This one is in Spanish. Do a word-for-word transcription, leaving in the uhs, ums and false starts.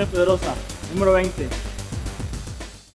Antonio Pedroza, número veinte.